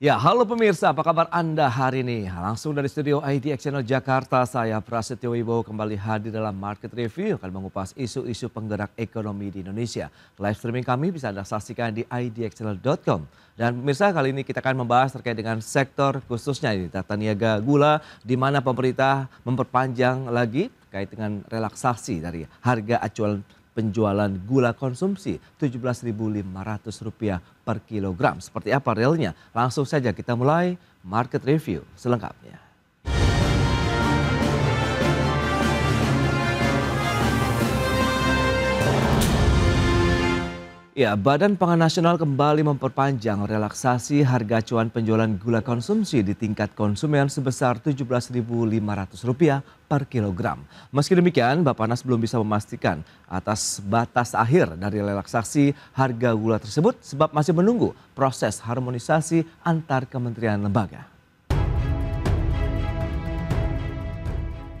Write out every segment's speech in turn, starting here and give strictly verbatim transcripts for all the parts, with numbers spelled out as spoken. Ya, halo pemirsa, apa kabar Anda hari ini? Langsung dari studio I D X Channel Jakarta, saya Prasetyo Wibowo kembali hadir dalam Market Review. Akan mengupas isu-isu penggerak ekonomi di Indonesia. Live streaming kami bisa Anda saksikan di I D X channel dot com. Dan pemirsa, kali ini kita akan membahas terkait dengan sektor khususnya ini, tata niaga gula, di mana pemerintah memperpanjang lagi terkait dengan relaksasi dari harga acuan penjualan gula konsumsi tujuh belas ribu lima ratus rupiah per kilogram. Seperti apa realnya? Langsung saja kita mulai market review selengkapnya. Ya, Badan Pangan Nasional kembali memperpanjang relaksasi harga acuan penjualan gula konsumsi di tingkat konsumen sebesar tujuh belas ribu lima ratus rupiah per kilogram. Meski demikian, Bapanas belum bisa memastikan atas batas akhir dari relaksasi harga gula tersebut sebab masih menunggu proses harmonisasi antar kementerian lembaga.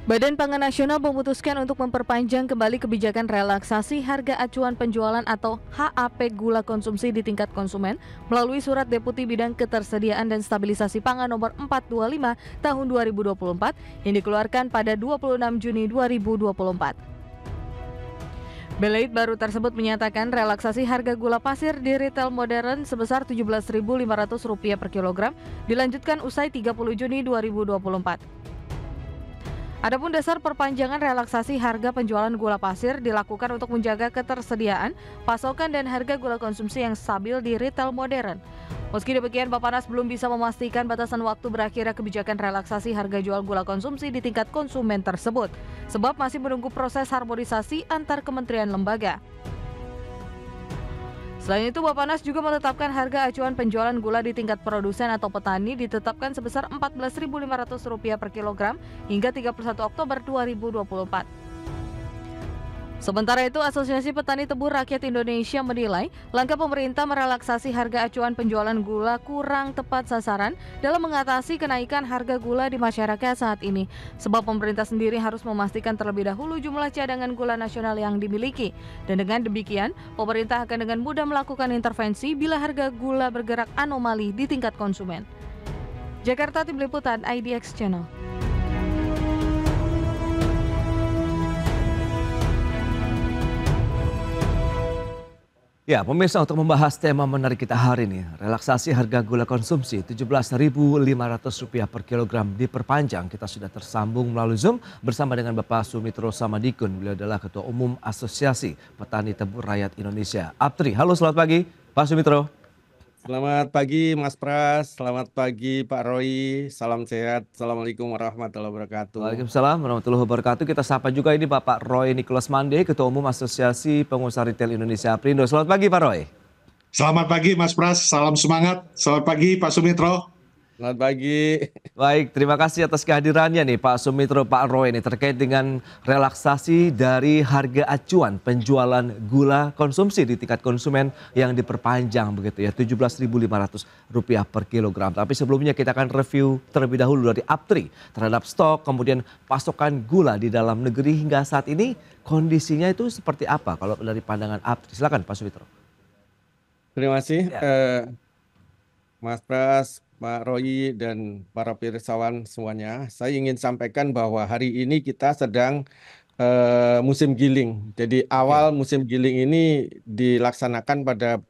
Badan Pangan Nasional memutuskan untuk memperpanjang kembali kebijakan relaksasi harga acuan penjualan atau H A P gula konsumsi di tingkat konsumen melalui Surat Deputi Bidang Ketersediaan dan Stabilisasi Pangan Nomor empat dua lima Tahun dua ribu dua puluh empat yang dikeluarkan pada dua puluh enam Juni dua ribu dua puluh empat. Belait baru tersebut menyatakan relaksasi harga gula pasir di retail modern sebesar tujuh belas ribu lima ratus rupiah per kilogram dilanjutkan usai tiga puluh Juni dua ribu dua puluh empat. Adapun dasar perpanjangan relaksasi harga penjualan gula pasir dilakukan untuk menjaga ketersediaan, pasokan dan harga gula konsumsi yang stabil di retail modern. Meski demikian, Bapanas belum bisa memastikan batasan waktu berakhirnya kebijakan relaksasi harga jual gula konsumsi di tingkat konsumen tersebut, sebab masih menunggu proses harmonisasi antar kementerian lembaga. Selain itu, Bapanas juga menetapkan harga acuan penjualan gula di tingkat produsen atau petani ditetapkan sebesar empat belas ribu lima ratus rupiah per kilogram hingga tiga puluh satu Oktober dua ribu dua puluh empat. Sementara itu, Asosiasi Petani Tebu Rakyat Indonesia menilai langkah pemerintah merelaksasi harga acuan penjualan gula kurang tepat sasaran dalam mengatasi kenaikan harga gula di masyarakat saat ini. Sebab pemerintah sendiri harus memastikan terlebih dahulu jumlah cadangan gula nasional yang dimiliki. Dan dengan demikian, pemerintah akan dengan mudah melakukan intervensi bila harga gula bergerak anomali di tingkat konsumen. Jakarta, Tim Liputan I D X Channel. Ya, pemirsa, untuk membahas tema menarik kita hari ini, relaksasi harga gula konsumsi tujuh belas ribu lima ratus rupiah per kilogram diperpanjang. Kita sudah tersambung melalui Zoom bersama dengan Bapak Sumitro Samadikun. Beliau adalah Ketua Umum Asosiasi Petani Tebu Rakyat Indonesia, Aptri. Halo, selamat pagi Pak Sumitro. Selamat pagi Mas Pras, selamat pagi Pak Roy, salam sehat, assalamualaikum warahmatullahi wabarakatuh. Waalaikumsalam warahmatullahi wabarakatuh. Kita sapa juga ini Bapak Roy Nicolas Mandey, Ketua Umum Asosiasi Pengusaha Retail Indonesia, Aprindo. Selamat pagi Pak Roy. Selamat pagi Mas Pras, salam semangat, selamat pagi Pak Sumitro. Selamat pagi. Baik, terima kasih atas kehadirannya nih Pak Sumitro, Pak Roy ini terkait dengan relaksasi dari harga acuan penjualan gula konsumsi di tingkat konsumen yang diperpanjang begitu ya, tujuh belas ribu lima ratus rupiah per kilogram. Tapi sebelumnya kita akan review terlebih dahulu dari Aptri terhadap stok, kemudian pasokan gula di dalam negeri hingga saat ini kondisinya itu seperti apa kalau dari pandangan Aptri. Silakan Pak Sumitro. Terima kasih ya. eh, Mas Pras, Pak Roy dan para pirsawan semuanya, saya ingin sampaikan bahwa hari ini kita sedang uh, musim giling. Jadi awal ya. Musim giling ini dilaksanakan pada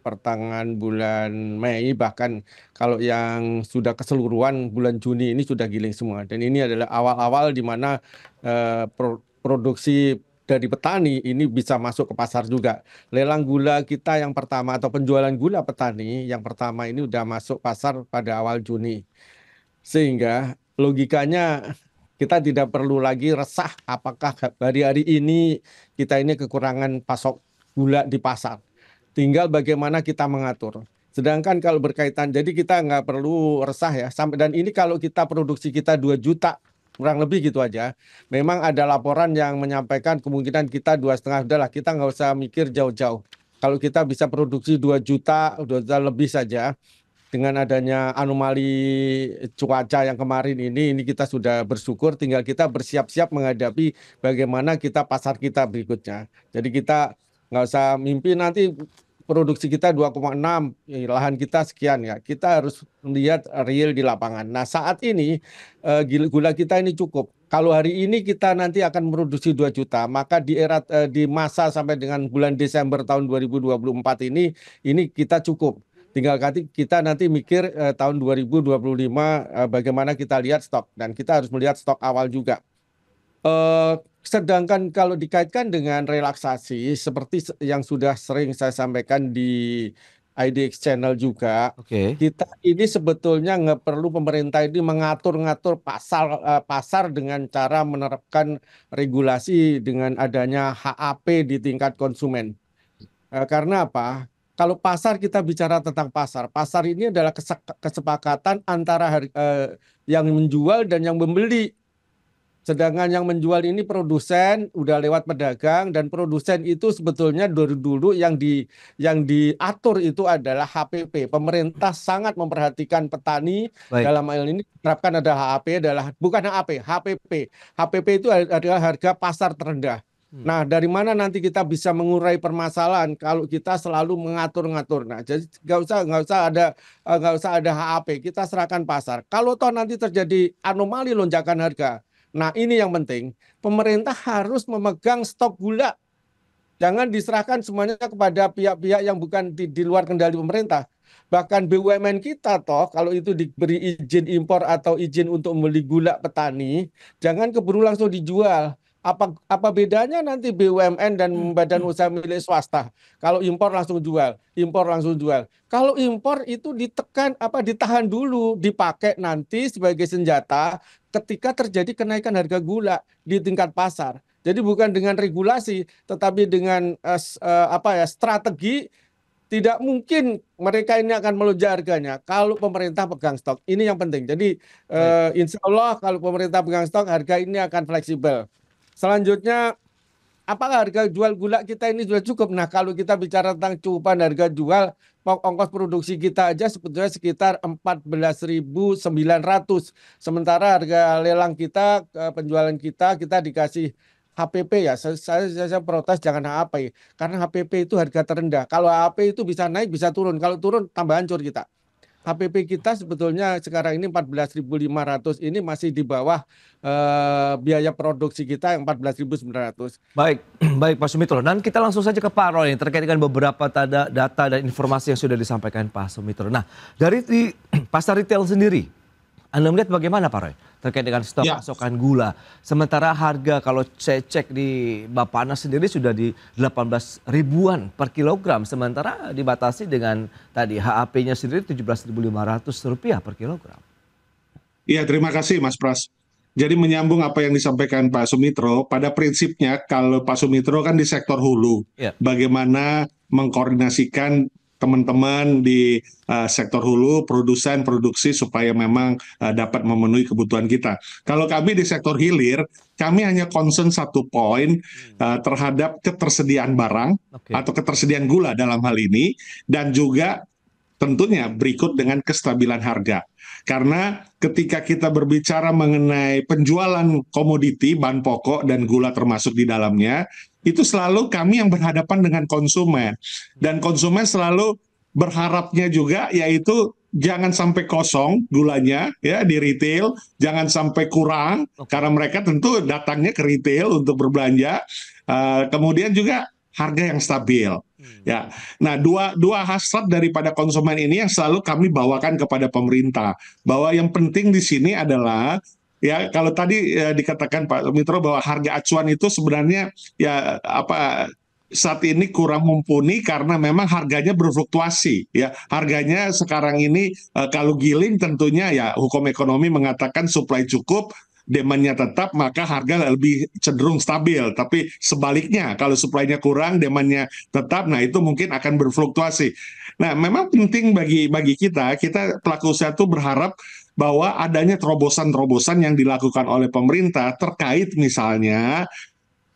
pertengahan bulan Mei, bahkan kalau yang sudah keseluruhan bulan Juni ini sudah giling semua. Dan ini adalah awal-awal di mana uh, pro produksi dari petani ini bisa masuk ke pasar juga. Lelang gula kita yang pertama atau penjualan gula petani yang pertama ini udah masuk pasar pada awal Juni. Sehingga logikanya kita tidak perlu lagi resah apakah hari-hari ini kita ini kekurangan pasok gula di pasar. Tinggal bagaimana kita mengatur. Sedangkan kalau berkaitan, jadi kita nggak perlu resah ya. Dan ini kalau kita produksi kita dua juta, kurang lebih gitu aja. Memang ada laporan yang menyampaikan kemungkinan kita dua setengah, udahlah kita nggak usah mikir jauh-jauh. Kalau kita bisa produksi dua juta, dua juta lebih saja, dengan adanya anomali cuaca yang kemarin ini, ini kita sudah bersyukur. Tinggal kita bersiap-siap menghadapi bagaimana kita pasar kita berikutnya. Jadi kita nggak usah mimpi nanti produksi kita dua koma enam, lahan kita sekian ya. Kita harus melihat real di lapangan. Nah, saat ini gula kita ini cukup. Kalau hari ini kita nanti akan produksi dua juta, maka di era di masa sampai dengan bulan Desember tahun dua ribu dua puluh empat ini ini kita cukup. Tinggal kita nanti mikir eh, tahun dua ribu dua puluh lima eh, bagaimana kita lihat stok. Dan kita harus melihat stok awal juga. Eh, sedangkan kalau dikaitkan dengan relaksasi, seperti yang sudah sering saya sampaikan di I D X Channel juga, okay. Kita ini sebetulnya nggak perlu pemerintah ini mengatur-ngatur pasar, eh, pasar dengan cara menerapkan regulasi dengan adanya H A P di tingkat konsumen. Eh, karena apa? Kalau pasar, kita bicara tentang pasar. Pasar ini adalah kesepakatan antara harga, eh, yang menjual dan yang membeli. Sedangkan yang menjual ini produsen, udah lewat pedagang, dan produsen itu sebetulnya dari dulu yang di yang diatur itu adalah H P P. Pemerintah sangat memperhatikan petani. Baik. Dalam hal ini terapkan ada H A P adalah bukan H A P, H P P. H P P itu adalah harga pasar terendah. Nah, dari mana nanti kita bisa mengurai permasalahan kalau kita selalu mengatur-ngatur. Nah, jadi nggak usah nggak usah ada nggak usah ada H A P, kita serahkan pasar. Kalau toh nanti terjadi anomali lonjakan harga, nah ini yang penting. Pemerintah harus memegang stok gula. Jangan diserahkan semuanya kepada pihak-pihak yang bukan di, di luar kendali pemerintah. Bahkan B U M N kita toh kalau itu diberi izin impor atau izin untuk membeli gula petani, jangan keburu langsung dijual. Apa, apa bedanya nanti B U M N dan badan usaha milik swasta? Kalau impor langsung jual, impor langsung jual. Kalau impor itu ditekan, apa ditahan dulu, dipakai nanti sebagai senjata ketika terjadi kenaikan harga gula di tingkat pasar. Jadi bukan dengan regulasi, tetapi dengan uh, apa ya strategi. Tidak mungkin mereka ini akan melonjak harganya kalau pemerintah pegang stok. Ini yang penting. Jadi uh, insya Allah kalau pemerintah pegang stok, harga ini akan fleksibel. Selanjutnya, apakah harga jual gula kita ini sudah cukup? Nah, kalau kita bicara tentang cukupan harga jual, ongkos produksi kita aja sebetulnya sekitar empat belas ribu sembilan ratus. Sementara harga lelang kita, penjualan kita, kita dikasih H P P ya. Saya, saya, saya protes jangan H A P. Karena H P P itu harga terendah. Kalau H A P itu bisa naik, bisa turun. Kalau turun, tambah hancur kita. H P P kita sebetulnya sekarang ini empat belas ribu lima ratus, ini masih di bawah eh, biaya produksi kita yang empat belas ribu sembilan ratus. Baik, baik Pak Sumitro. Dan kita langsung saja ke Pak Roy terkait dengan beberapa tada, data dan informasi yang sudah disampaikan Pak Sumitro. Nah, dari di pasar retail sendiri, Anda melihat bagaimana Pak Roy terkait dengan stok ya. Pasokan gula? Sementara harga kalau saya cek di Bapanas sendiri sudah di delapan belas ribuan per kilogram. Sementara dibatasi dengan tadi H A P-nya sendiri tujuh belas ribu lima ratus rupiah per kilogram. Iya, terima kasih Mas Pras. Jadi menyambung apa yang disampaikan Pak Sumitro, pada prinsipnya kalau Pak Sumitro kan di sektor hulu. Ya. Bagaimana mengkoordinasikan teman-teman di uh, sektor hulu, produsen, produksi supaya memang uh, dapat memenuhi kebutuhan kita. Kalau kami di sektor hilir, kami hanya concern satu poin uh, terhadap ketersediaan barang okay. atau ketersediaan gula dalam hal ini, dan juga tentunya berikut dengan kestabilan harga. Karena ketika kita berbicara mengenai penjualan komoditi, bahan pokok, dan gula termasuk di dalamnya, itu selalu kami yang berhadapan dengan konsumen. Dan konsumen selalu berharapnya juga yaitu jangan sampai kosong gulanya ya di retail, jangan sampai kurang, karena mereka tentu datangnya ke retail untuk berbelanja. Uh, kemudian juga harga yang stabil. Ya. Nah, dua dua hasrat daripada konsumen ini yang selalu kami bawakan kepada pemerintah. Bahwa yang penting di sini adalah ya kalau tadi ya, dikatakan Pak Sumitro bahwa harga acuan itu sebenarnya ya apa saat ini kurang mumpuni karena memang harganya berfluktuasi ya. Harganya sekarang ini eh, kalau giling tentunya ya hukum ekonomi mengatakan supply cukup, demand-nya tetap, maka harga lebih cenderung stabil. Tapi sebaliknya kalau supply-nya kurang, demand-nya tetap, nah itu mungkin akan berfluktuasi. Nah, memang penting bagi bagi kita, kita pelaku usaha itu berharap bahwa adanya terobosan-terobosan yang dilakukan oleh pemerintah terkait misalnya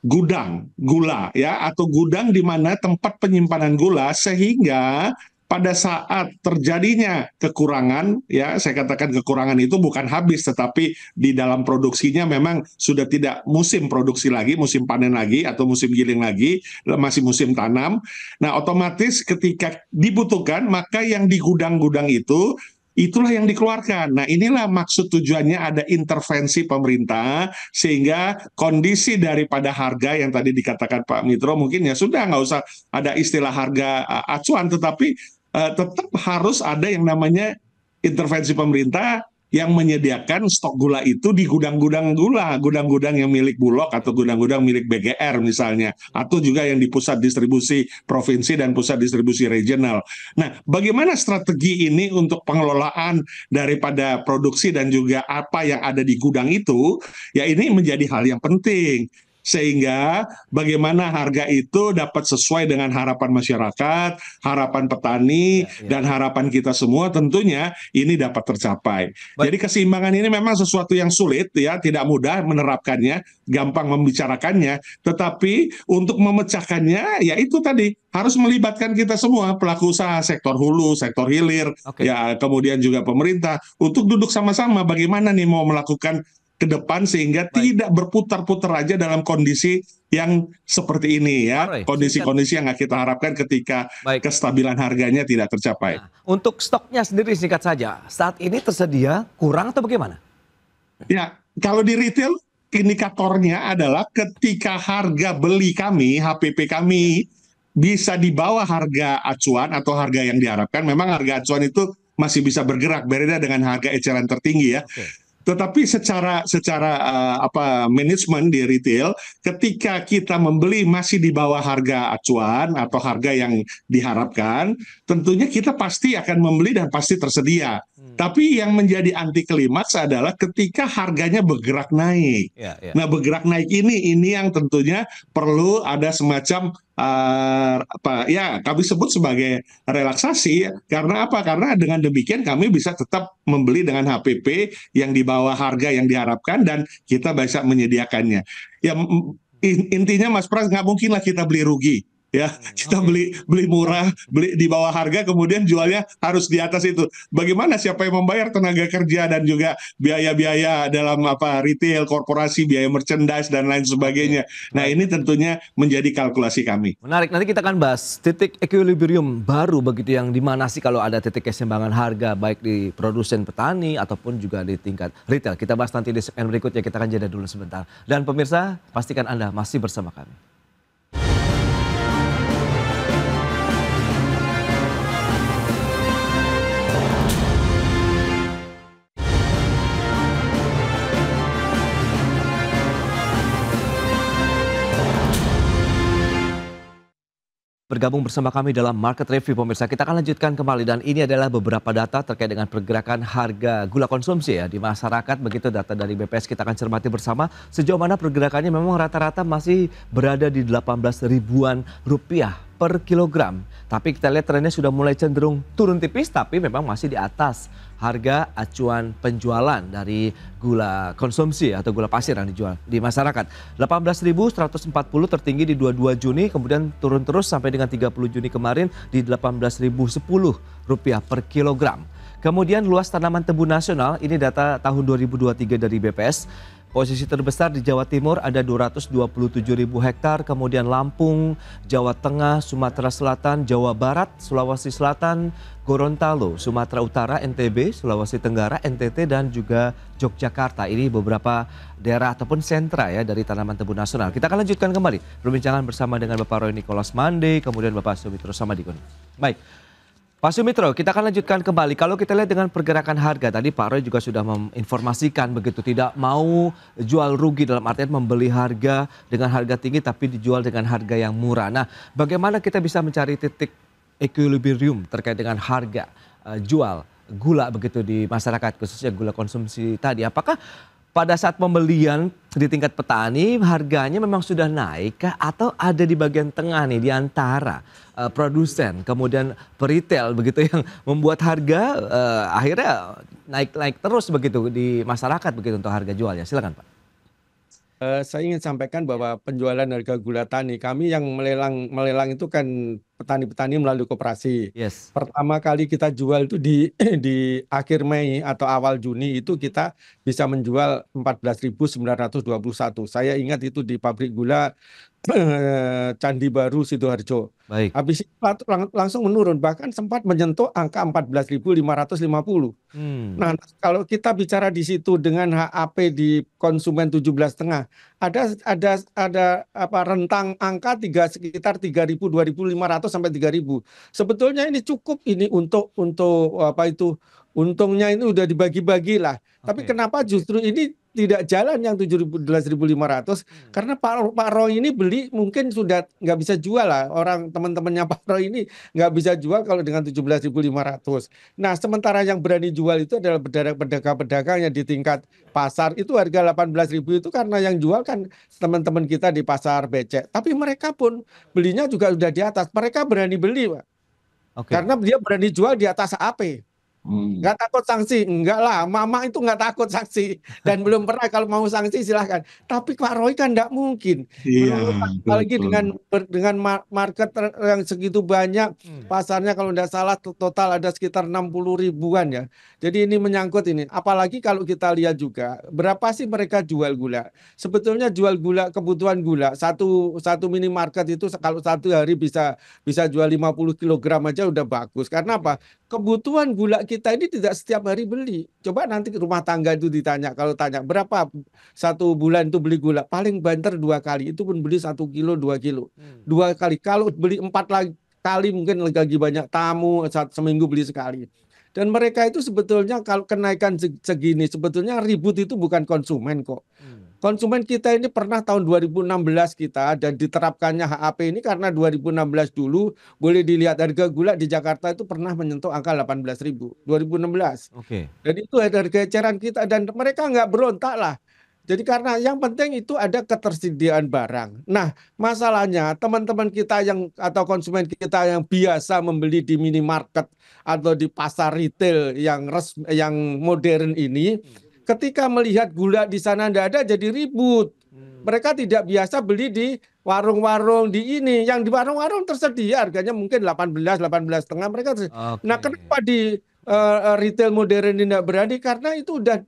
gudang gula ya atau gudang di mana tempat penyimpanan gula sehingga pada saat terjadinya kekurangan, ya saya katakan kekurangan itu bukan habis, tetapi di dalam produksinya memang sudah tidak musim produksi lagi, musim panen lagi, atau musim giling lagi, masih musim tanam. Nah, otomatis ketika dibutuhkan, maka yang di gudang-gudang itu, itulah yang dikeluarkan. Nah, inilah maksud tujuannya ada intervensi pemerintah sehingga kondisi daripada harga yang tadi dikatakan Pak Mitro mungkin ya sudah nggak usah ada istilah harga uh, acuan, tetapi uh, tetap harus ada yang namanya intervensi pemerintah yang menyediakan stok gula itu di gudang-gudang gula, gudang-gudang yang milik Bulog atau gudang-gudang milik B G R misalnya, atau juga yang di pusat distribusi provinsi dan pusat distribusi regional. Nah, bagaimana strategi ini untuk pengelolaan daripada produksi dan juga apa yang ada di gudang itu, ya ini menjadi hal yang penting. Sehingga bagaimana harga itu dapat sesuai dengan harapan masyarakat, harapan petani, ya, ya. dan harapan kita semua tentunya ini dapat tercapai. Baik. Jadi keseimbangan ini memang sesuatu yang sulit, ya, tidak mudah menerapkannya, gampang membicarakannya, tetapi untuk memecahkannya ya itu tadi harus melibatkan kita semua, pelaku usaha, sektor hulu, sektor hilir, okay. ya kemudian juga pemerintah untuk duduk sama-sama bagaimana nih mau melakukan ke depan sehingga Baik. tidak berputar-putar aja dalam kondisi yang seperti ini ya, kondisi-kondisi yang kita harapkan ketika Baik. kestabilan harganya tidak tercapai. Nah, untuk stoknya sendiri singkat saja, saat ini tersedia kurang atau bagaimana? Ya, kalau di retail indikatornya adalah ketika harga beli kami, H P P kami bisa di bawah harga acuan atau harga yang diharapkan. Memang harga acuan itu masih bisa bergerak, berbeda dengan harga eceran tertinggi ya. Okay. Tetapi secara secara uh, apa manajemen di retail, ketika kita membeli masih di bawah harga acuan atau harga yang diharapkan, tentunya kita pasti akan membeli dan pasti tersedia. Hmm. Tapi yang menjadi anti klimaks adalah ketika harganya bergerak naik. Yeah, yeah. Nah, bergerak naik ini ini yang tentunya perlu ada semacam Uh, apa ya kami sebut sebagai relaksasi, karena apa? Karena dengan demikian kami bisa tetap membeli dengan H P P yang di bawah harga yang diharapkan dan kita bisa menyediakannya. Ya in, intinya Mas Pras, nggak mungkinlah kita beli rugi. Ya, kita beli beli murah, beli di bawah harga, kemudian jualnya harus di atas itu. Bagaimana siapa yang membayar tenaga kerja dan juga biaya-biaya dalam apa retail, korporasi, biaya merchandise dan lain sebagainya. Nah, ini tentunya menjadi kalkulasi kami. Menarik, nanti kita akan bahas titik equilibrium baru begitu, yang di mana sih kalau ada titik keseimbangan harga baik di produsen petani ataupun juga di tingkat retail. Kita bahas nanti di segmen berikutnya, kita akan jeda dulu sebentar. Dan pemirsa, pastikan Anda masih bersama kami. Bergabung bersama kami dalam Market Review, pemirsa. Kita akan lanjutkan kembali, dan ini adalah beberapa data terkait dengan pergerakan harga gula konsumsi ya di masyarakat. Begitu data dari B P S, kita akan cermati bersama sejauh mana pergerakannya. Memang rata-rata masih berada di delapan belas ribuan rupiah per kilogram. Tapi kita lihat trennya sudah mulai cenderung turun tipis, tapi memang masih di atas harga acuan penjualan dari gula konsumsi atau gula pasir yang dijual di masyarakat. delapan belas ribu seratus empat puluh tertinggi di dua puluh dua Juni, kemudian turun terus sampai dengan tiga puluh Juni kemarin di delapan belas ribu sepuluh rupiah per kilogram. Kemudian luas tanaman tebu nasional, ini data tahun dua ribu dua puluh tiga dari B P S. Posisi terbesar di Jawa Timur ada dua ratus dua puluh tujuh ribu hektar, kemudian Lampung, Jawa Tengah, Sumatera Selatan, Jawa Barat, Sulawesi Selatan, Gorontalo, Sumatera Utara, N T B, Sulawesi Tenggara, N T T, dan juga Yogyakarta. Ini beberapa daerah ataupun sentra ya dari tanaman tebu nasional. Kita akan lanjutkan kembali perbincangan bersama dengan Bapak Roy Nicolas Mandey, kemudian Bapak Sumitro Samadikun. Baik. Pak Sumitro, kita akan lanjutkan kembali. Kalau kita lihat dengan pergerakan harga, tadi Pak Roy juga sudah menginformasikan begitu, tidak mau jual rugi dalam artian membeli harga dengan harga tinggi tapi dijual dengan harga yang murah. Nah, bagaimana kita bisa mencari titik equilibrium terkait dengan harga uh, jual gula begitu di masyarakat, khususnya gula konsumsi tadi? Apakah pada saat pembelian di tingkat petani harganya memang sudah naik kah, atau ada di bagian tengah nih di antara uh, produsen kemudian peritel begitu yang membuat harga uh, akhirnya naik-naik terus begitu di masyarakat begitu untuk harga jualnya? Silakan Pak. Uh, saya ingin sampaikan bahwa penjualan harga gula tani kami yang melelang melelang itu kan petani-petani melalui koperasi. Yes. Pertama kali kita jual itu di di akhir Mei atau awal Juni itu kita bisa menjual empat belas ribu sembilan ratus dua puluh satu. Saya ingat itu di pabrik gula Candi Baru, Sidoarjo. Baik. Habis itu langsung menurun, bahkan sempat menyentuh angka empat belas ribu lima ratus lima puluh. Hmm. Nah, kalau kita bicara di situ dengan H A P di konsumen tujuh belas koma lima, ada ada ada apa rentang angka tiga sekitar tiga ribu dua ribu lima ratus sampai tiga ribu. Sebetulnya ini cukup ini untuk untuk apa itu untungnya ini udah dibagi-bagi lah. Okay. Tapi kenapa justru ini tidak jalan yang tujuh belas ribu lima ratus? Hmm. Karena Pak, Pak Roy ini beli mungkin sudah nggak bisa jual lah. Orang teman-temannya Pak Roy ini nggak bisa jual kalau dengan tujuh belas ribu lima ratus. Nah, sementara yang berani jual itu adalah pedagang-pedagang yang di tingkat pasar. Itu harga delapan belas ribu itu karena yang jual kan teman-teman kita di pasar becek. Tapi mereka pun belinya juga sudah di atas. Mereka berani beli, Pak. Okay. Karena dia berani jual di atas A P. Nggak hmm. takut sanksi, enggak lah. Mama itu nggak takut sanksi dan belum pernah. Kalau mau sanksi silahkan. Tapi Pak Roy kan nggak mungkin. Yeah, apalagi betul. dengan dengan market yang segitu banyak, hmm. pasarnya kalau nggak salah total ada sekitar enam puluh ribuan ya. Jadi ini menyangkut ini. Apalagi kalau kita lihat juga berapa sih mereka jual gula. Sebetulnya jual gula kebutuhan gula satu satu minimarket itu kalau satu hari bisa bisa jual lima puluh kilogram aja udah bagus. Karena apa? Kebutuhan gula kita ini tidak setiap hari beli. Coba nanti rumah tangga itu ditanya, kalau tanya berapa satu bulan itu beli gula, paling banter dua kali, itu pun beli satu kilo dua kilo, hmm. dua kali. Kalau beli empat lagi, kali mungkin lagi banyak tamu, saat seminggu beli sekali. Dan mereka itu sebetulnya kalau kenaikan segini, sebetulnya ribut itu bukan konsumen kok. Hmm. Konsumen kita ini pernah tahun dua ribu enam belas kita dan diterapkannya H A P ini karena dua ribu enam belas dulu boleh dilihat harga gula di Jakarta itu pernah menyentuh angka delapan belas ribu dua ribu enam belas. Oke. Jadi itu harga eceran kita dan mereka nggak berontak lah. Jadi karena yang penting itu ada ketersediaan barang. Nah, masalahnya teman-teman kita yang atau konsumen kita yang biasa membeli di minimarket atau di pasar retail yang resmi, yang modern ini, ketika melihat gula di sana tidak ada jadi ribut. Mereka tidak biasa beli di warung-warung di ini. Yang di warung-warung tersedia harganya mungkin delapan belas, delapan belas setengah mereka tersedia. Okay. Nah, kenapa di uh, retail modern tidak berani? Karena itu udah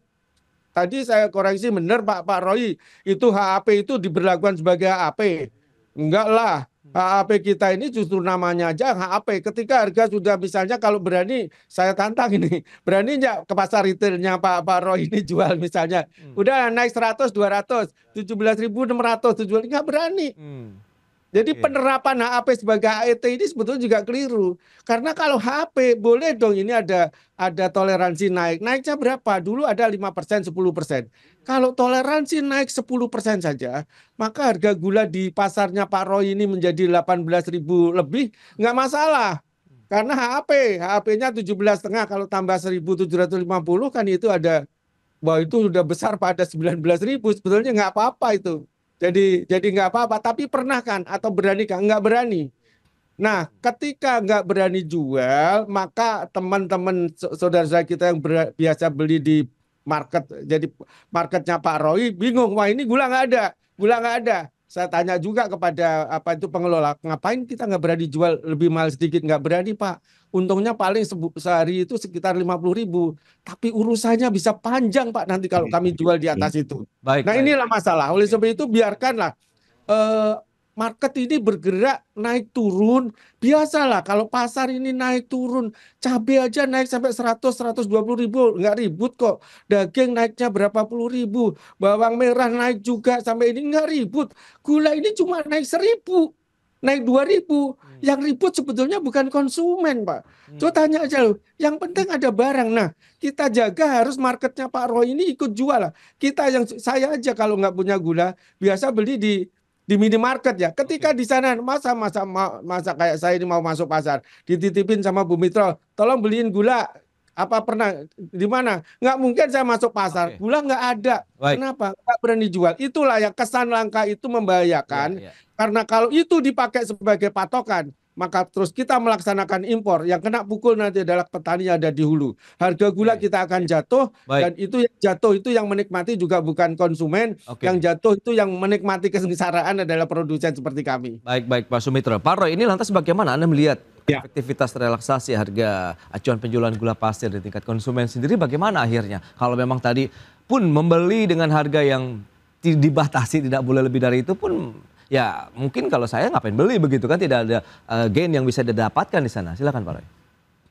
tadi saya koreksi benar Pak Pak Roy, itu H A P itu diberlakukan sebagai H A P. Enggak lah. H A P kita ini justru namanya aja H A P. Ketika harga sudah misalnya kalau berani saya tantang ini, berani nggak ke pasar retailnya Pak Pak Roy ini jual misalnya, hmm. udah naik seratus, dua ratus, tujuh belas ribu enam ratus dijual nggak berani. Hmm. Jadi okay. penerapan H A P sebagai H E T ini sebetulnya juga keliru. Karena kalau H A P boleh dong ini ada ada toleransi naik. Naiknya berapa? Dulu ada lima persen, sepuluh persen. Kalau toleransi naik sepuluh persen saja, maka harga gula di pasarnya Pak Roy ini menjadi delapan belas ribu lebih, nggak masalah. Karena H A P, H A P-nya tujuh belas koma lima kalau tambah seribu tujuh ratus lima puluh kan itu ada, wah itu sudah besar pada sembilan belas ribu, sebetulnya nggak apa-apa itu. Jadi jadi nggak apa-apa, tapi pernah kan atau berani kan? Nggak berani. Nah, ketika nggak berani jual, maka teman-teman saudara-saudara kita yang ber, biasa beli di market, jadi marketnya Pak Roy bingung, wah ini gula nggak ada, gula nggak ada. Saya tanya juga kepada apa itu pengelola, ngapain kita nggak berani jual lebih mahal sedikit? Nggak berani Pak. Untungnya paling sehari itu sekitar lima puluh ribu. Tapi urusannya bisa panjang Pak nanti kalau kami jual di atas itu. Baik, nah inilah baik. Masalah. Oleh sebab itu biarkanlah eh, market ini bergerak naik turun. Biasalah kalau pasar ini naik turun. Cabai aja naik sampai seratus sampai seratus dua puluh ribu. Nggak ribut kok. Daging naiknya berapa puluh ribu. Bawang merah naik juga sampai ini nggak ribut. Gula ini cuma naik seribu. Naik dua ribu. Yang ribut sebetulnya bukan konsumen, Pak. Coba tanya aja loh. Yang penting ada barang. Nah, kita jaga harus marketnya Pak Roy ini ikut jual lah. Kita yang saya aja kalau nggak punya gula, biasa beli di di minimarket ya. Ketika di sana masa masa masa kayak saya ini mau masuk pasar, dititipin sama Bu Mitro, tolong beliin gula. Apa pernah di mana? Nggak mungkin saya masuk pasar, okay. gula nggak ada. Baik. Kenapa? Nggak berani jual. Itulah yang kesan langka itu membahayakan. Yeah, yeah. Karena kalau itu dipakai sebagai patokan, maka terus kita melaksanakan impor. Yang kena pukul nanti adalah petani yang ada di hulu. Harga gula Baik. kita akan jatuh, Baik. dan itu yang jatuh itu yang menikmati juga bukan konsumen. Okay. Yang jatuh itu yang menikmati kesengsaraan adalah produsen seperti kami. Baik, baik Pak Sumitro. Pak Roy, ini lantas bagaimana Anda melihat ya. efektivitas relaksasi harga acuan penjualan gula pasir di tingkat konsumen sendiri bagaimana akhirnya? Kalau memang tadi pun membeli dengan harga yang dibatasi tidak boleh lebih dari itu pun ya mungkin kalau saya ngapain beli begitu kan, tidak ada uh, gain yang bisa didapatkan di sana. Silakan Pak Roy.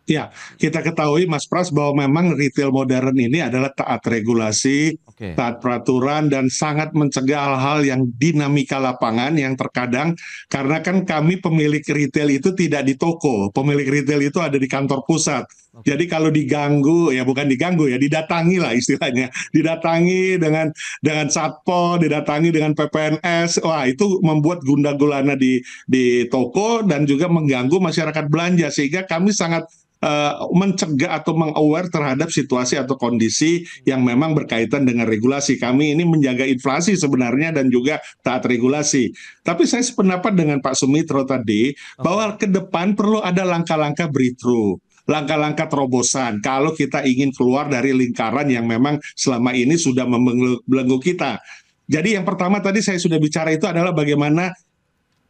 Ya, kita ketahui Mas Pras bahwa memang retail modern ini adalah taat regulasi, okay. taat peraturan dan sangat mencegah hal-hal yang dinamika lapangan yang terkadang karena kan kami pemilik retail itu tidak di toko, pemilik retail itu ada di kantor pusat. Okay. Jadi kalau diganggu ya bukan diganggu ya didatangi lah istilahnya, didatangi dengan dengan satpol, didatangi dengan P P N S, wah itu membuat gundah gulana di di toko dan juga mengganggu masyarakat belanja sehingga kami sangat Uh, mencegah atau meng-aware terhadap situasi atau kondisi yang memang berkaitan dengan regulasi. Kami ini menjaga inflasi sebenarnya dan juga taat regulasi. Tapi saya sependapat dengan Pak Sumitro tadi okay. bahwa ke depan perlu ada langkah-langkah breakthrough, langkah-langkah terobosan kalau kita ingin keluar dari lingkaran yang memang selama ini sudah membelenggu kita. Jadi yang pertama tadi saya sudah bicara itu adalah bagaimana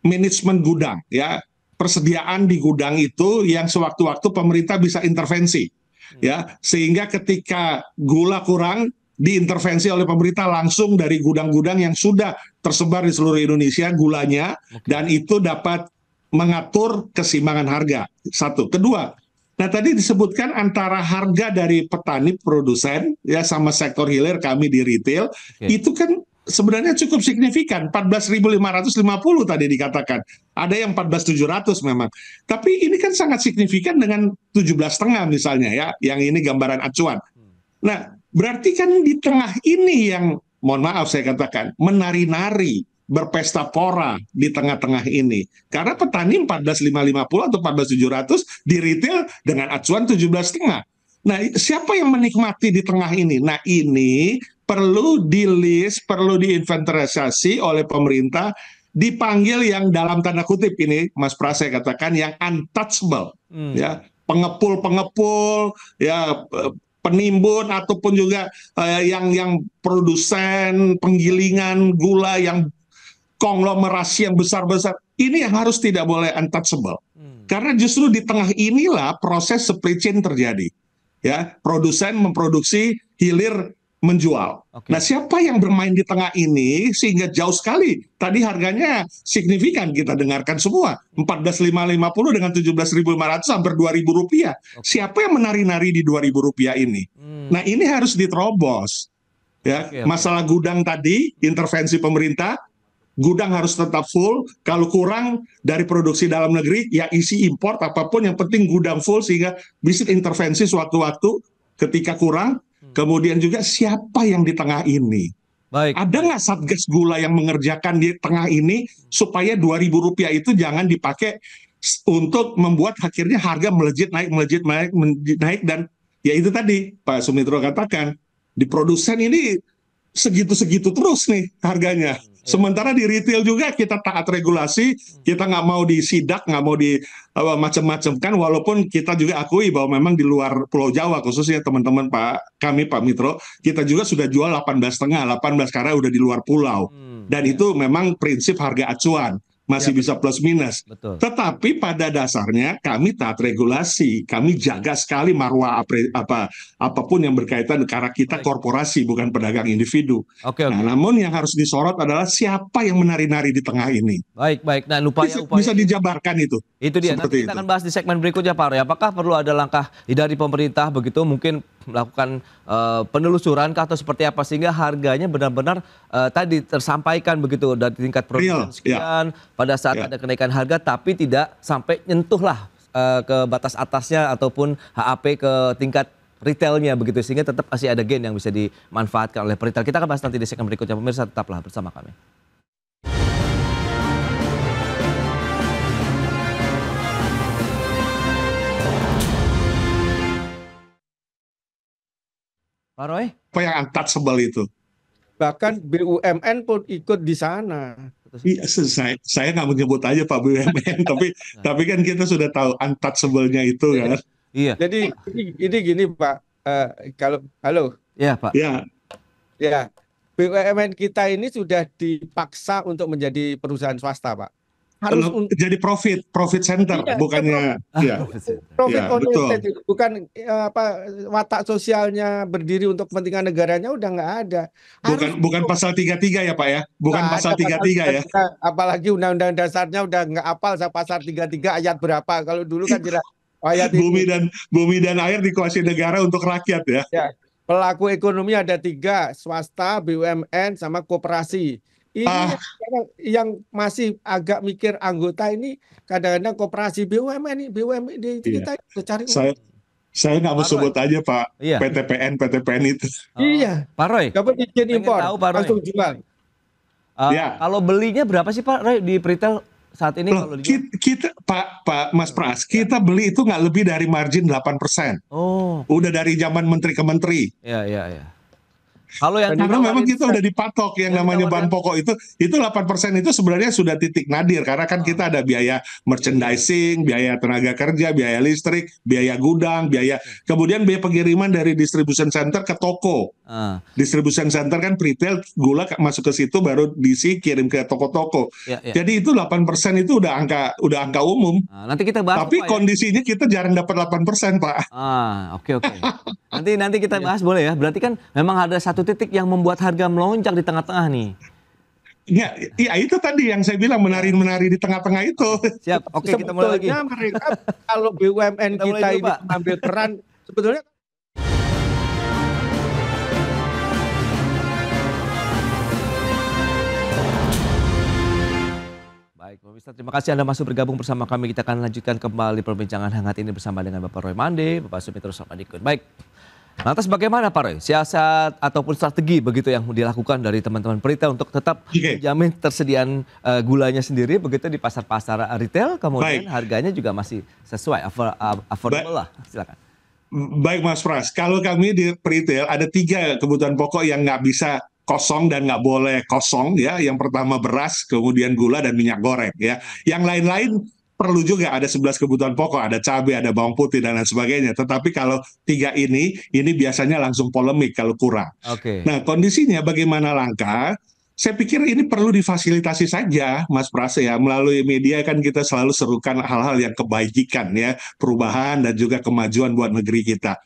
manajemen gudang ya. Persediaan di gudang itu yang sewaktu-waktu pemerintah bisa intervensi, ya sehingga ketika gula kurang diintervensi oleh pemerintah langsung dari gudang-gudang yang sudah tersebar di seluruh Indonesia gulanya okay. dan itu dapat mengatur keseimbangan harga. Satu, kedua, nah tadi disebutkan antara harga dari petani produsen ya sama sektor hilir kami di retail okay. itu kan. Sebenarnya cukup signifikan, empat belas ribu lima ratus lima puluh tadi dikatakan. Ada yang empat belas ribu tujuh ratus memang. Tapi ini kan sangat signifikan dengan tujuh belas koma lima misalnya ya, yang ini gambaran acuan. Nah, berarti kan di tengah ini yang, mohon maaf saya katakan, menari-nari, berpesta pora di tengah-tengah ini. Karena petani empat belas ribu lima ratus lima puluh atau empat belas ribu tujuh ratus di retail dengan acuan tujuh belas koma lima. Nah, siapa yang menikmati di tengah ini? Nah, ini perlu di-list, perlu diinventarisasi oleh pemerintah, dipanggil yang dalam tanda kutip ini, Mas Pras saya katakan, yang untouchable. Hmm. ya Pengepul-pengepul, ya penimbun, ataupun juga eh, yang yang produsen, penggilingan, gula, yang konglomerasi yang besar-besar. Ini yang harus tidak boleh untouchable. Hmm. Karena justru di tengah inilah proses supply chain terjadi. ya Produsen memproduksi, hilir menjual. Okay. Nah, siapa yang bermain di tengah ini sehingga jauh sekali. Tadi harganya signifikan kita dengarkan semua. empat belas ribu lima ratus lima puluh dengan tujuh belas ribu lima ratus hampir dua ribu rupiah. Okay. Siapa yang menari-nari di dua ribu rupiah ini? Hmm. Nah, ini harus diterobos. Ya, okay, okay. Masalah gudang tadi, intervensi pemerintah, gudang harus tetap full. Kalau kurang dari produksi dalam negeri, ya isi import apapun yang penting gudang full sehingga bisa intervensi suatu waktu ketika kurang. Kemudian juga siapa yang di tengah ini? Baik. Ada nggak satgas gula yang mengerjakan di tengah ini supaya dua ribu rupiah itu jangan dipakai untuk membuat akhirnya harga melejit naik, melejit naik, naik dan ya itu tadi Pak Sumitro katakan di produsen ini segitu-segitu terus nih harganya. Sementara di retail juga kita taat regulasi, kita nggak mau disidak, nggak mau di uh, macam-macam kan. Walaupun kita juga akui bahwa memang di luar Pulau Jawa khususnya teman-teman Pak kami Pak Mitro, kita juga sudah jual delapan belas koma lima, delapan belas karena udah di luar pulau. Hmm, Dan ya. itu memang prinsip harga acuan masih ya, bisa plus minus. Betul. Tetapi pada dasarnya kami taat regulasi, kami jaga sekali marwah apa apapun yang berkaitan karena kita korporasi bukan pedagang individu. Oke, nah, oke. Namun yang harus disorot adalah siapa yang menari-nari di tengah ini. Baik, baik. Nah, upaya, bisa, upaya bisa dijabarkan itu. Itu dia. Nanti kita itu. akan bahas di segmen berikutnya Pak Roy. Apakah perlu ada langkah dari pemerintah begitu mungkin melakukan uh, penelusuran atau seperti apa sehingga harganya benar-benar uh, tadi tersampaikan begitu dari tingkat produksi sekian yeah. pada saat yeah. ada kenaikan harga tapi tidak sampai nyentuhlah uh, ke batas atasnya ataupun H A P ke tingkat retailnya begitu sehingga tetap masih ada gain yang bisa dimanfaatkan oleh retail. Kita akan bahas nanti di segmen berikutnya pemirsa, tetaplah bersama kami. Pak Roy? Apa yang untouchable itu? Bahkan B U M N pun ikut di sana. Iya, saya saya nggak menyebut aja Pak B U M N, tapi tapi kan kita sudah tahu untouchable-nya itu kan. Iya. Jadi ini, ini gini Pak, uh, kalau halo. Iya Pak. Iya. Ya, B U M N kita ini sudah dipaksa untuk menjadi perusahaan swasta Pak. Harus jadi profit profit center, iya, bukannya ya, profit ya, oriented betul. Bukan apa watak sosialnya berdiri untuk kepentingan negaranya udah nggak ada. Harus bukan bukan pasal tiga puluh tiga ya Pak ya, bukan pasal tiga puluh tiga ya, apalagi undang-undang dasarnya udah nggak apal saya pasal tiga puluh tiga ayat berapa. Kalau dulu kan jelas ayat bumi itu. dan bumi dan air dikuasai negara untuk rakyat ya, ya. Pelaku ekonomi ada tiga, swasta, B U M N sama koperasi. Ini ah. yang masih agak mikir anggota ini kadang-kadang koperasi B U M N, B U M N ini kita iya. cari. Saya saya nggak mau sebut aja Pak, iya. P T P N itu. Oh. Iya. Pak Roy, dapat izin impor, langsung jual. Uh, ya. Kalau belinya berapa sih Pak Roy di retail saat ini? Loh, kalau kita, kita Pak Pak Mas Pras, kita beli itu nggak lebih dari margin delapan persen. Oh. Udah dari zaman menteri ke menteri. Iya iya iya. Kalau yang karena memang kita udah dipatok yang namanya bahan pokok itu itu delapan persen itu sebenarnya sudah titik nadir, karena kan kita ada biaya merchandising, biaya tenaga kerja, biaya listrik, biaya gudang, biaya kemudian biaya pengiriman dari distribution center ke toko. Uh. Distribution center kan retail, gula masuk ke situ baru diisi kirim ke toko-toko. Ya, ya. Jadi itu delapan persen itu udah angka udah angka umum. Uh, nanti kita bahas. Tapi Pak, kondisinya ya? Kita jarang dapat delapan persen, Pak. Ah, oke oke. Nanti nanti kita bahas boleh ya. Berarti kan memang ada satu titik yang membuat harga melonjak di tengah-tengah nih. Ya, ya itu tadi yang saya bilang menari-menari di tengah-tengah itu. Siap. Oke, kita mulai lagi. Mereka, kalau B U M N kita, kita ini dulu, ambil peran sebetulnya. Baik, pemirsa, terima kasih Anda masih bergabung bersama kami. Kita akan lanjutkan kembali perbincangan hangat ini bersama dengan Bapak Roy Mandey, Bapak Sumitro Samadikun. Baik, lantas bagaimana Pak Roy, siasat ataupun strategi begitu yang dilakukan dari teman-teman retail untuk tetap okay. menjamin tersediaan uh, gulanya sendiri begitu di pasar-pasar retail, kemudian Baik. harganya juga masih sesuai, affordable lah, silakan. Baik Mas Pras, kalau kami di retail ada tiga kebutuhan pokok yang nggak bisa kosong dan nggak boleh kosong ya. Yang pertama beras, kemudian gula dan minyak goreng ya. Yang lain-lain perlu juga, ada sebelas kebutuhan pokok, ada cabai, ada bawang putih dan lain sebagainya. Tetapi kalau tiga ini, ini biasanya langsung polemik kalau kurang. Okay. Nah kondisinya bagaimana langkah? Saya pikir ini perlu difasilitasi saja, Mas Pras ya. Melalui media kan kita selalu serukan hal-hal yang kebajikan ya, perubahan dan juga kemajuan buat negeri kita.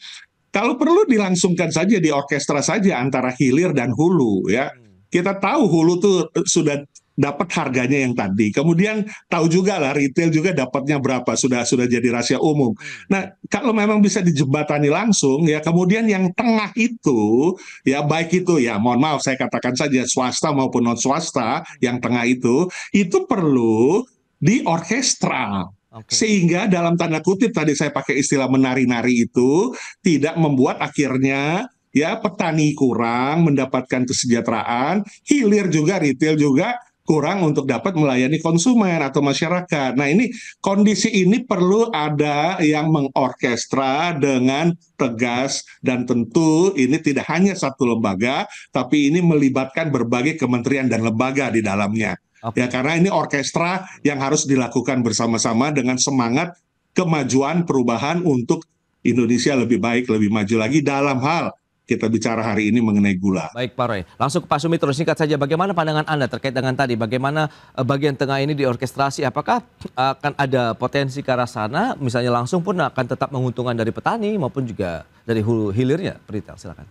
Kalau perlu dilangsungkan saja, di orkestra saja antara hilir dan hulu ya. Kita tahu hulu tuh sudah dapat harganya yang tadi. Kemudian tahu juga lah retail juga dapatnya berapa, sudah sudah jadi rahasia umum. Nah, kalau memang bisa dijembatani langsung ya, kemudian yang tengah itu ya baik itu ya, mohon maaf saya katakan saja swasta maupun non swasta, yang tengah itu itu perlu di orkestra. Okay. Sehingga dalam tanda kutip tadi saya pakai istilah menari-nari itu tidak membuat akhirnya ya petani kurang mendapatkan kesejahteraan, hilir juga retail juga kurang untuk dapat melayani konsumen atau masyarakat. Nah ini kondisi ini perlu ada yang mengorkestra dengan tegas, dan tentu ini tidak hanya satu lembaga tapi ini melibatkan berbagai kementerian dan lembaga di dalamnya. Okay. Ya karena ini orkestra yang harus dilakukan bersama-sama dengan semangat kemajuan perubahan untuk Indonesia lebih baik, lebih maju lagi dalam hal kita bicara hari ini mengenai gula. Baik Pak Roy, langsung ke Pak Sumitro singkat saja, bagaimana pandangan Anda terkait dengan tadi, bagaimana bagian tengah ini diorkestrasi, apakah akan ada potensi ke arah sana, misalnya langsung pun akan tetap menguntungkan dari petani maupun juga dari hulu hilirnya, retail, silakan.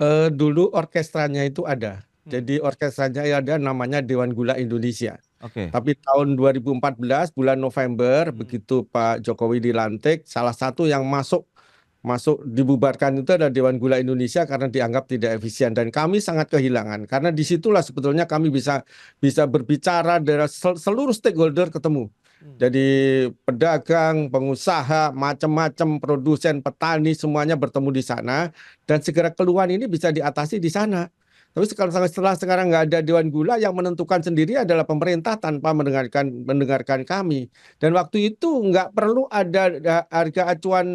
Uh, dulu orkestranya itu ada. Jadi orkestranya ada namanya Dewan Gula Indonesia. Okay. Tapi tahun dua ribu empat belas bulan November hmm. begitu Pak Jokowi dilantik, salah satu yang masuk masuk dibubarkan itu adalah Dewan Gula Indonesia karena dianggap tidak efisien, dan kami sangat kehilangan karena disitulah sebetulnya kami bisa bisa berbicara dari seluruh stakeholder ketemu. Hmm. Jadi pedagang, pengusaha, macam-macam produsen, petani semuanya bertemu di sana dan segera keluhan ini bisa diatasi di sana. Tapi setelah sekarang nggak ada Dewan Gula, yang menentukan sendiri adalah pemerintah tanpa mendengarkan mendengarkan kami. Dan waktu itu nggak perlu ada harga acuan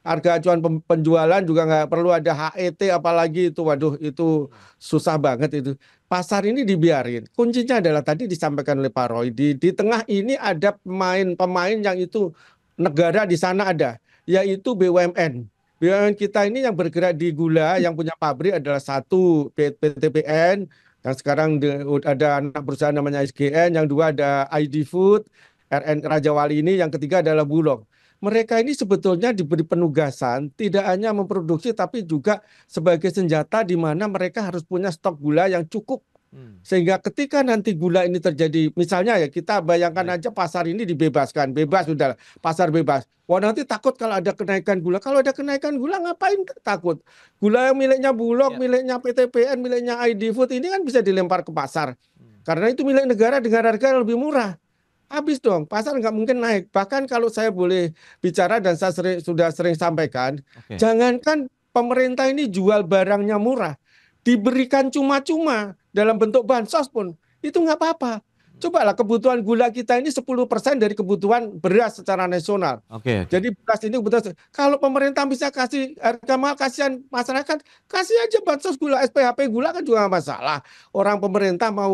harga acuan penjualan juga nggak perlu ada H E T apalagi itu, waduh itu susah banget itu. Pasar ini dibiarin. Kuncinya adalah tadi disampaikan oleh Pak Roy, di, di tengah ini ada pemain-pemain yang itu negara di sana ada, yaitu B U M N. B U M N kita ini yang bergerak di gula, yang punya pabrik adalah satu P T P N, yang sekarang ada anak perusahaan namanya S G N, yang dua ada I D Food, R N Rajawali ini, yang ketiga adalah Bulog. Mereka ini sebetulnya diberi penugasan tidak hanya memproduksi tapi juga sebagai senjata di mana mereka harus punya stok gula yang cukup. Hmm. Sehingga ketika nanti gula ini terjadi, misalnya ya kita bayangkan hmm. aja pasar ini dibebaskan, bebas sudah, pasar bebas. Wah nanti takut kalau ada kenaikan gula. Kalau ada kenaikan gula ngapain takut? Gula yang miliknya Bulog, yeah. miliknya P T P N, miliknya I D Food ini kan bisa dilempar ke pasar. Hmm. Karena itu milik negara dengan harga yang lebih murah. Habis dong, pasar nggak mungkin naik. Bahkan kalau saya boleh bicara dan saya sering, sudah sering sampaikan, okay. jangankan pemerintah ini jual barangnya murah, diberikan cuma-cuma dalam bentuk bansos pun, itu nggak apa-apa. Cobalah kebutuhan gula kita ini sepuluh persen dari kebutuhan beras secara nasional. Oke. Okay. Jadi beras ini kebutuhan, kalau pemerintah bisa kasih harga mahal, kasihan masyarakat, kasih aja bansos gula, S P H P gula kan juga nggak masalah. Orang pemerintah mau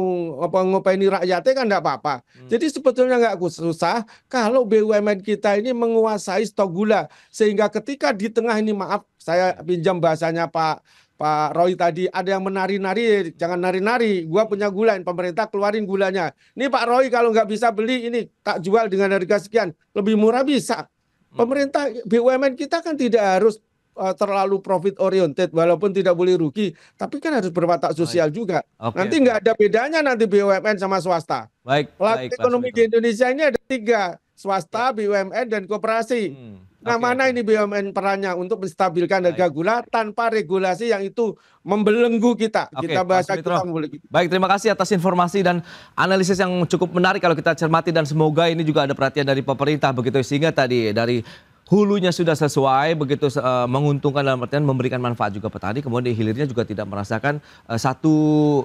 ngopaini rakyatnya kan nggak apa-apa. Hmm. Jadi sebetulnya nggak susah kalau B U M N kita ini menguasai stok gula. Sehingga ketika di tengah ini, maaf saya pinjam bahasanya Pak Pak Roy tadi, ada yang menari-nari, jangan nari-nari, gua punya gula, pemerintah keluarin gulanya. Ini Pak Roy kalau nggak bisa beli ini, tak jual dengan harga sekian, lebih murah bisa. Pemerintah B U M N kita kan tidak harus uh, terlalu profit oriented, walaupun tidak boleh rugi, tapi kan harus berwatak sosial baik. juga. Okay, nanti nggak okay. ada bedanya nanti B U M N sama swasta. Baik, Pelaku baik, ekonomi baik. di Indonesia ini ada tiga, swasta, B U M N, dan koperasi. Hmm. Nah, okay, mana okay. ini B U M N perannya untuk menstabilkan harga gula tanpa regulasi yang itu membelenggu kita. Okay, kita bahas kita Baik, terima kasih atas informasi dan analisis yang cukup menarik kalau kita cermati, dan semoga ini juga ada perhatian dari pemerintah begitu, sehingga tadi dari hulunya sudah sesuai begitu, uh, menguntungkan dalam artian memberikan manfaat juga petani, kemudian hilirnya juga tidak merasakan uh, satu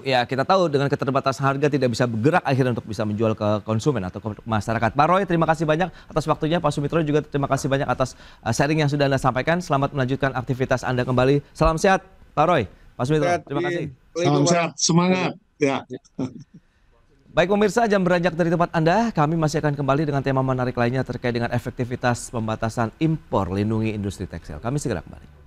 ya kita tahu dengan keterbatasan harga tidak bisa bergerak akhirnya untuk bisa menjual ke konsumen atau ke masyarakat. Pak Roy, terima kasih banyak atas waktunya. Pak Sumitro juga terima kasih banyak atas uh, sharing yang sudah Anda sampaikan. Selamat melanjutkan aktivitas Anda kembali. Salam sehat Pak Roy, Pak Sumitro. Terima kasih. Salam sehat, semangat ya. Baik pemirsa, jam beranjak dari tempat Anda, kami masih akan kembali dengan tema menarik lainnya terkait dengan efektivitas pembatasan impor, lindungi industri tekstil. Kami segera kembali.